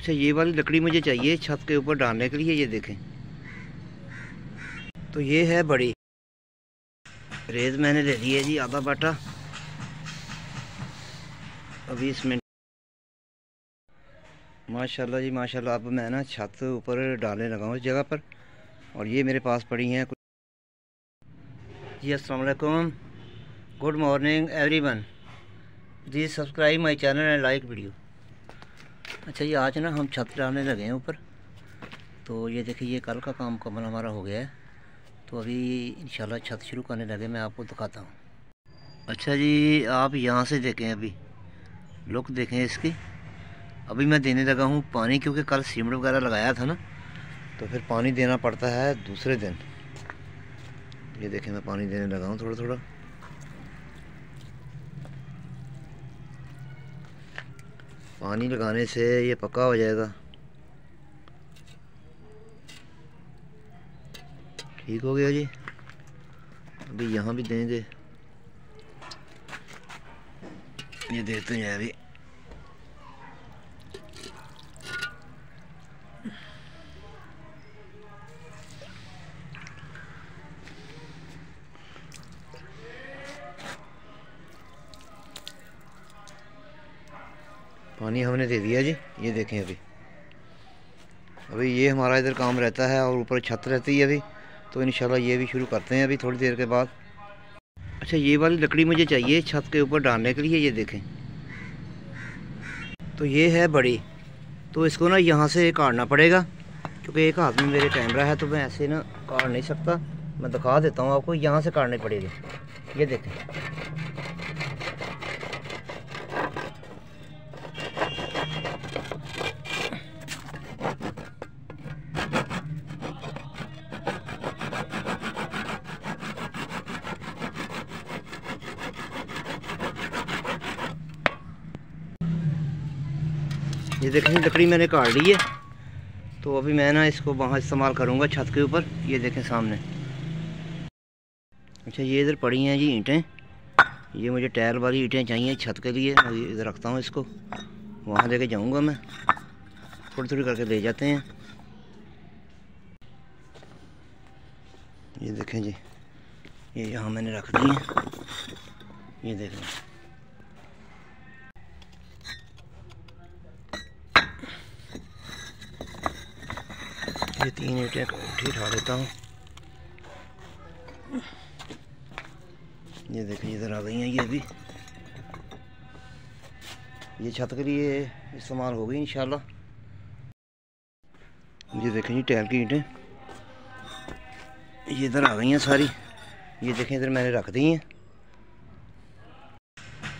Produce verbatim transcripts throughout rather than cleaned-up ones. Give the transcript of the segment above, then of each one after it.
अच्छा ये वाली लकड़ी मुझे चाहिए छत के ऊपर डालने के लिए, ये देखें तो ये है बड़ी रेत मैंने ले ली है जी आधा बाटा। अभी इसमें माशाल्लाह जी माशाल्लाह अब मैं ना छत ऊपर डालने लगा हूँ इस जगह पर, और ये मेरे पास पड़ी हैं जी। अस्सलाम वालेकुम, good morning everyone, please subscribe my channel and like video. अच्छा ये आज ना हम छत डालने लगे हैं ऊपर, तो ये देखिए ये कल का काम मुकम्मल हमारा हो गया है, तो अभी इंशाल्लाह छत शुरू करने लगे, मैं आपको दिखाता हूँ। अच्छा जी आप यहाँ से देखें, अभी लुक देखें इसकी। अभी मैं देने लगा हूँ पानी, क्योंकि कल सीमेंट वगैरह लगाया था ना, तो फिर पानी देना पड़ता है दूसरे दिन। ये देखें मैं पानी देने लगा हूँ थोड़ा थोड़ा। पानी लगाने से ये पक्का हो जाएगा, ठीक हो गया जी। अभी यहाँ भी देंगे, ये देते हैं अभी। पानी हमने दे दिया जी, ये देखें अभी। अभी ये हमारा इधर काम रहता है और ऊपर छत रहती है अभी, तो इंशाल्लाह ये भी शुरू करते हैं अभी थोड़ी देर के बाद। अच्छा ये वाली लकड़ी मुझे चाहिए छत के ऊपर डालने के लिए, ये देखें तो ये है बड़ी। तो इसको ना यहाँ से काटना पड़ेगा, क्योंकि एक हाथ में मेरे कैमरा है तो मैं ऐसे ना काट नहीं सकता। मैं दिखा देता हूँ आपको, यहाँ से काटनी पड़ेगी, ये देखें। ये देखें लकड़ी मैंने काट ली है, तो अभी मैं ना इसको वहाँ इस्तेमाल करूँगा छत के ऊपर, ये देखें सामने। अच्छा ये इधर पड़ी हैं जी ईंटें, ये मुझे टायर वाली ईंटें चाहिए छत के लिए। अभी इधर रखता हूँ इसको, वहाँ लेके जाऊँगा मैं, थोड़ी थोड़ी करके ले जाते हैं। ये देखें जी ये यहाँ मैंने रख दी है, ये देखें। ये तीन ईंटें उठा लेता हूँ, ये देखें इधर आ गई हैं। ये भी ये छत के लिए इस्तेमाल हो गई इंशाल्लाह। ये देखें जी टैल की ईंटें ये इधर आ गई हैं सारी, ये देखें इधर मैंने रख दी हैं।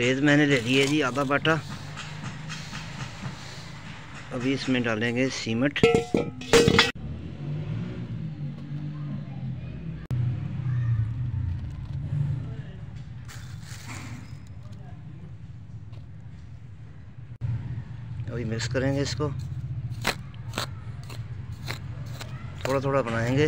रेत मैंने ले ली है जी आधा बाटा। अभी इसमें डालेंगे सीमेंट। अभी मिक्स करेंगे इसको, थोड़ा थोड़ा बनाएंगे।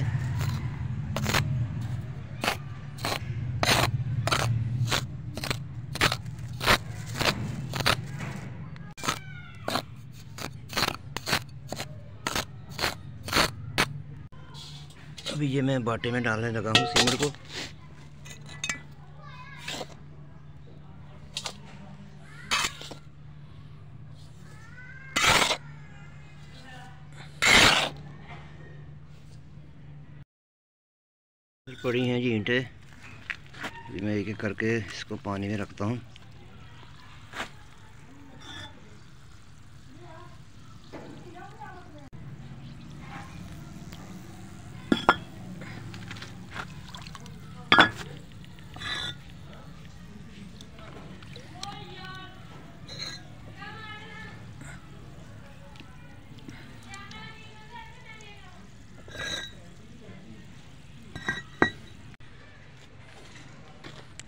अभी ये मैं बाटे में डालने लगा हूँ सीमेंट को। पड़ी हैं जी ईंटें, अभी मैं एक एक करके इसको पानी में रखता हूँ।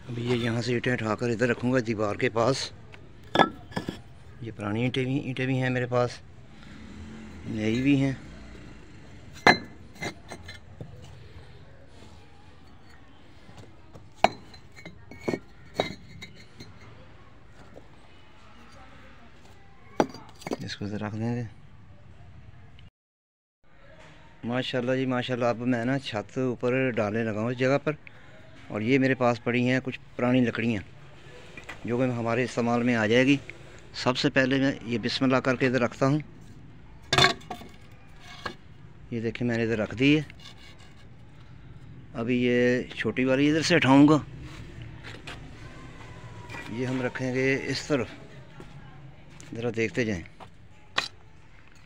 अभी ये यहाँ से ईंटें उठाकर इधर रखूँगा दीवार के पास। ये पुरानी ईंटें भी ईंटें भी हैं मेरे पास, नई भी हैं। इसको इधर रख देंगे। माशाल्लाह जी माशाल्लाह। अब मैं ना छत ऊपर डालने लगा हूँ इस जगह पर, और ये मेरे पास पड़ी हैं कुछ पुरानी लकड़ियाँ जो कि हमारे इस्तेमाल में आ जाएगी। सबसे पहले मैं ये बिस्मिल्लाह करके इधर रखता हूँ। ये देखें मैंने इधर रख दी है। अभी ये छोटी वाली इधर से हटाऊँगा, ये हम रखेंगे इस तरफ। ज़रा देखते जाएं।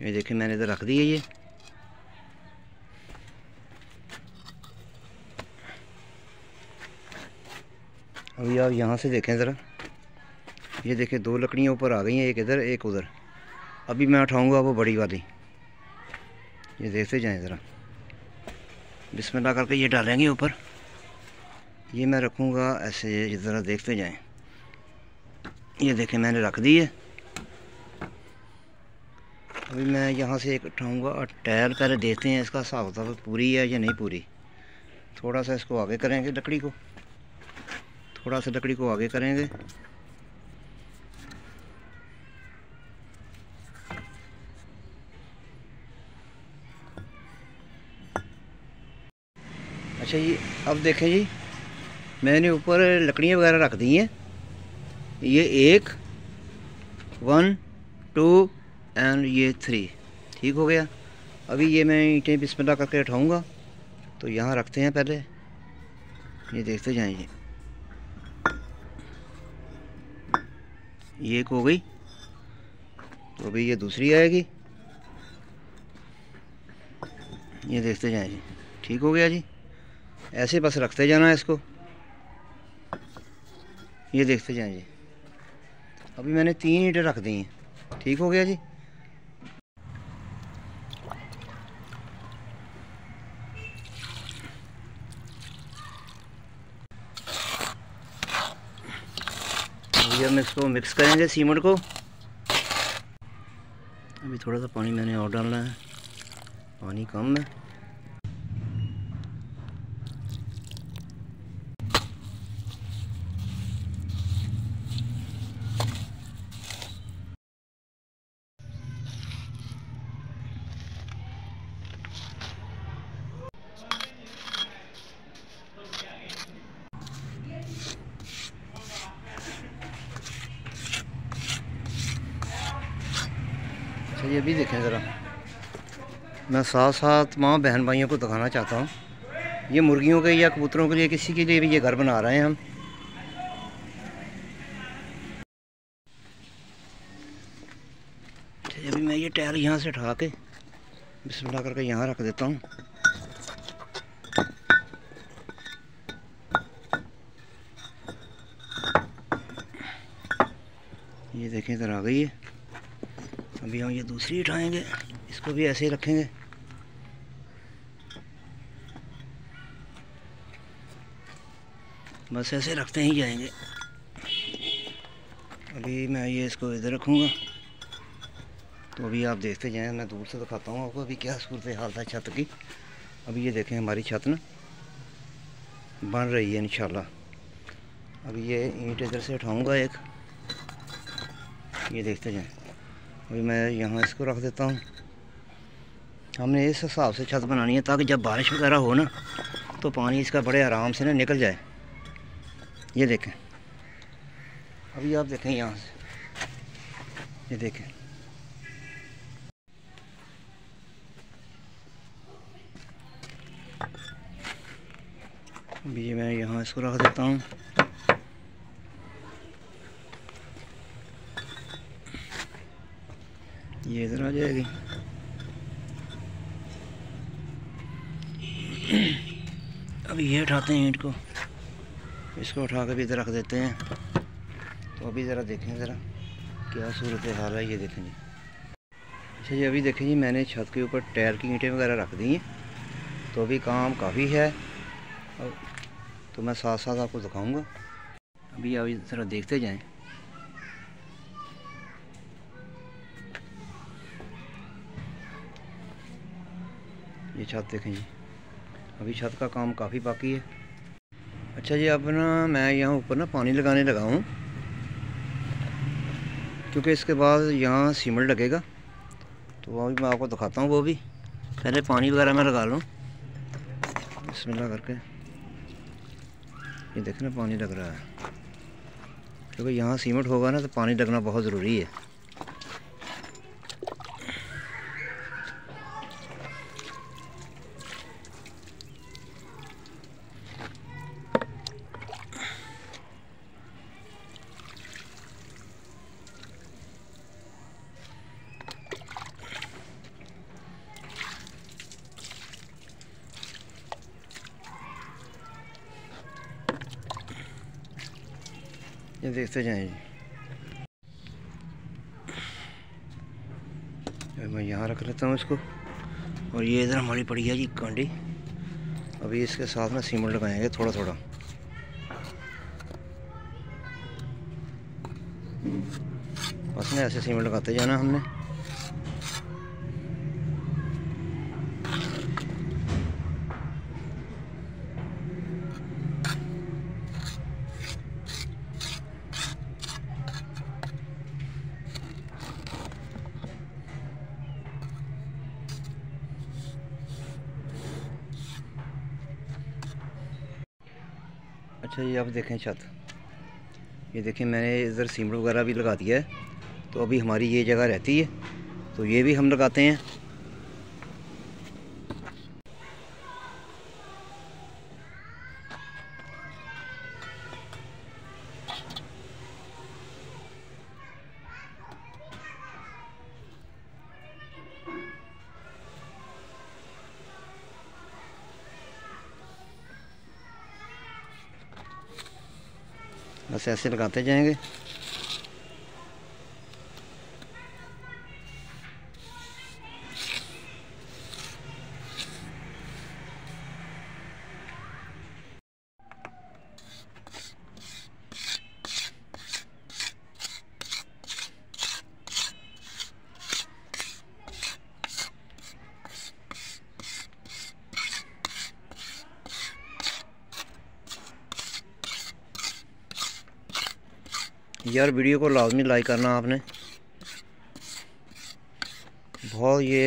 ये देखें मैंने इधर रख दी है। ये अभी आप यहाँ से देखें ज़रा, ये देखें दो लकड़ियाँ ऊपर आ गई हैं, एक इधर एक उधर। अभी मैं उठाऊँगा वो बड़ी वाली। ये देखते जाएं ज़रा। बिस्मिल्लाह करके ये डालेंगे ऊपर। ये मैं रखूँगा ऐसे, ज़रा देखते जाएं। ये देखें मैंने रख दी है। अभी मैं यहाँ से एक उठाऊँगा और टायर पहले देखते हैं इसका हिसाब किताब पूरी है या नहीं पूरी। थोड़ा सा इसको आगे करेंगे लकड़ी को, थोड़ा सा लकड़ी को आगे करेंगे। अच्छा जी, अब देखें जी मैंने ऊपर लकड़ियाँ वगैरह रख दी हैं। ये एक, वन, टू एंड ये थ्री, ठीक हो गया। अभी ये मैं ईंटें बिस्मिल्लाह करके उठाऊँगा, तो यहाँ रखते हैं पहले। ये देखते जाएंगे। ये एक हो गई, तो अभी ये दूसरी आएगी। ये देखते जाएं जी, ठीक हो गया जी। ऐसे बस रखते जाना है इसको। ये देखते जाएं जी। अभी मैंने तीन ईंटें रख दी हैं, ठीक हो गया जी। हम इसको मिक्स करेंगे सीमेंट को। अभी थोड़ा सा पानी मैंने और डालना है, पानी कम है। ये अभी देखें ज़रा, मैं साथ साथ तमाम बहन भाइयों को दिखाना चाहता हूँ। ये मुर्गियों के या कबूतरों के लिए, किसी के लिए भी ये घर बना रहे हैं हम। अभी मैं ये टायर यहाँ से उठा के बिस्मिल्लाह करके यहाँ रख देता हूँ। ये देखें इधर आ गई है। अभी हम ये दूसरी उठाएंगे, इसको भी ऐसे ही रखेंगे। बस ऐसे रखते ही जाएंगे। अभी मैं ये इसको इधर रखूँगा, तो अभी आप देखते जाएं। मैं दूर से दिखाता हूँ आपको अभी क्या सूरत हाल था छत की। अभी ये देखें हमारी छत ना बन रही है इंशाल्लाह। अभी ये ईंट इधर से उठाऊँगा एक। ये देखते जाएं। अभी मैं यहाँ इसको रख देता हूँ। हमने इस हिसाब से छत बनानी है ताकि जब बारिश वगैरह हो ना, तो पानी इसका बड़े आराम से ना निकल जाए। ये देखें, अभी आप देखें यहाँ से। ये देखें, अभी मैं यहाँ इसको रख देता हूँ। ये इधर आ जाएगी। अभी ये उठाते हैं ईंट को, इसको उठा के भी इधर रख देते हैं। तो अभी ज़रा देखें ज़रा क्या सूरत हाल है। ये देखें जी। अच्छा जी, अभी देखें जी मैंने छत के ऊपर टायर की ईंटें वगैरह रख दी हैं, तो अभी काम काफ़ी है। और तो मैं साथ साथ आपको दिखाऊंगा। अभी अभी ज़रा देखते जाएं। ये छत देखें जी, अभी छत का काम काफ़ी बाकी है। अच्छा जी, अब ना मैं यहाँ ऊपर ना पानी लगाने लगा हूँ, क्योंकि इसके बाद यहाँ सीमेंट लगेगा। तो वह भी मैं आपको दिखाता हूँ वो भी। पहले पानी वगैरह मैं लगा लूँ बिस्मिल्लाह करके। ये देखना पानी लग रहा है क्योंकि यहाँ सीमेंट होगा ना तो पानी लगना बहुत ज़रूरी है। ये देखते जाएँ जी, मैं यहाँ रख लेता हूँ इसको। और ये इधर हमारी पड़ी है जी कांडी, अभी इसके साथ ना सीमेंट लगाएंगे थोड़ा थोड़ा। बस ना ऐसे सीमेंट लगाते जाना हमने। अच्छा ये आप देखें छत, ये देखें मैंने इधर सीमेंट वगैरह भी लगा दिया है। तो अभी हमारी ये जगह रहती है तो ये भी हम लगाते हैं। बस ऐसे लगाते जाएंगे। यार वीडियो को लाजमी लाइक करना आपने, बहुत ये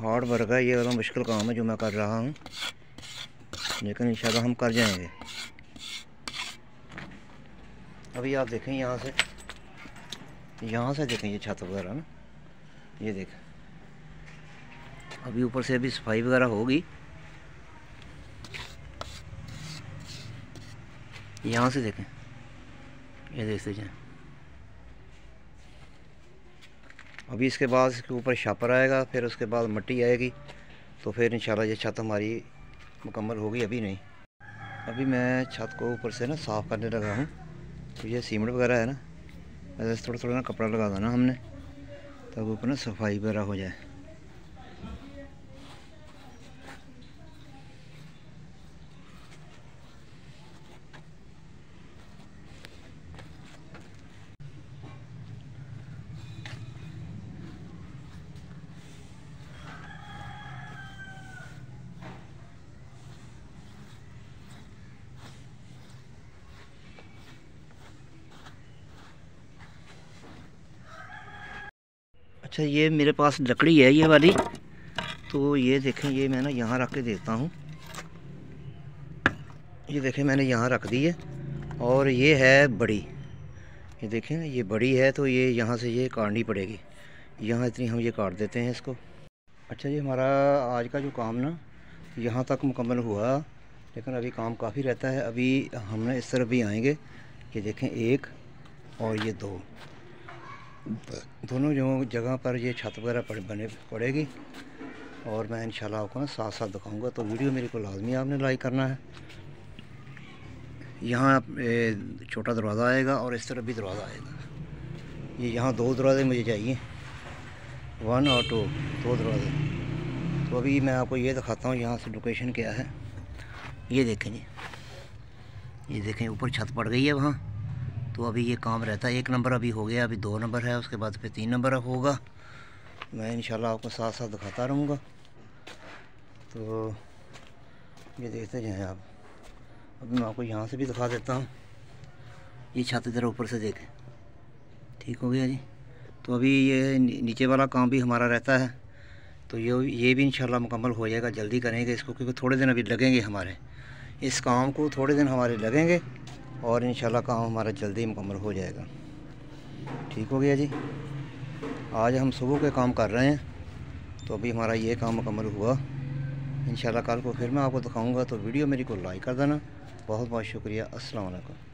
हार्ड वर्क है, ये बड़ा मुश्किल काम है जो मैं कर रहा हूँ, लेकिन इंशाल्लाह हम कर जाएंगे। अभी आप देखें यहाँ से, यहाँ से देखें ये छत वगैरह ना, ये देखें अभी ऊपर से अभी सफाई वगैरह होगी। यहाँ से देखें, ये देखते जाएँ। अभी इसके बाद इसके ऊपर छापर आएगा, फिर उसके बाद मिट्टी आएगी, तो फिर इंशाल्लाह ये छत हमारी मुकम्मल होगी। अभी नहीं, अभी मैं छत को ऊपर से ना साफ़ करने लगा हूँ। तो ये सीमेंट वगैरह है ना, ऐसे थोड़ा थोड़ा ना कपड़ा लगा देना हमने, तब ऊपर ना सफाई वगैरह हो जाए। अच्छा ये मेरे पास लकड़ी है ये वाली, तो ये देखें ये मैं ना यहाँ रख के देखता हूँ। ये देखें मैंने यहाँ रख दी है, और ये है बड़ी, ये देखें ना ये बड़ी है, तो ये यहाँ से ये काटनी पड़ेगी, यहाँ इतनी हम ये काट देते हैं इसको। अच्छा ये हमारा आज का जो काम ना यहाँ तक मुकम्मल हुआ, लेकिन अभी काम काफ़ी रहता है। अभी हमने इस तरफ भी आएँगे, ये देखें एक और ये दो, दोनों जो जगह पर ये छत वगैरह पड़ बने पड़ेगी, और मैं इंशाल्लाह आपको ना साथ साथ दिखाऊंगा। तो वीडियो मेरे को लाजमी आपने लाइक करना है। यहाँ छोटा दरवाज़ा आएगा और इस तरफ भी दरवाज़ा आएगा। ये यहाँ दो दरवाजे मुझे चाहिए, वन और टू, दो दरवाजे। तो अभी मैं आपको ये दिखाता हूँ यहाँ से लोकेशन क्या है। ये देखें जी, ये देखें ऊपर छत पड़ गई है वहाँ, तो अभी ये काम रहता है। एक नंबर अभी हो गया, अभी दो नंबर है, उसके बाद फिर तीन नंबर होगा। मैं इंशाल्लाह आपको साथ साथ दिखाता रहूँगा। तो ये देखते जाएँ आप। अभी मैं आपको यहाँ से भी दिखा देता हूँ, ये छत इधर ऊपर से देखें, ठीक हो गया जी। तो अभी ये नीचे वाला काम भी हमारा रहता है। तो ये ये भी इंशाल्लाह मुकम्मल हो जाएगा। जल्दी करेंगे इसको क्योंकि थोड़े दिन अभी लगेंगे हमारे इस काम को, थोड़े दिन हमारे लगेंगे और इंशाल्लाह काम हमारा जल्दी मुकम्मल हो जाएगा। ठीक हो गया जी। आज हम सुबह के काम कर रहे हैं तो अभी हमारा ये काम मुकम्मल हुआ। इंशाल्लाह कल को फिर मैं आपको दिखाऊंगा। तो वीडियो मेरी को लाइक कर देना। बहुत बहुत शुक्रिया। अस्सलाम वालेकुम।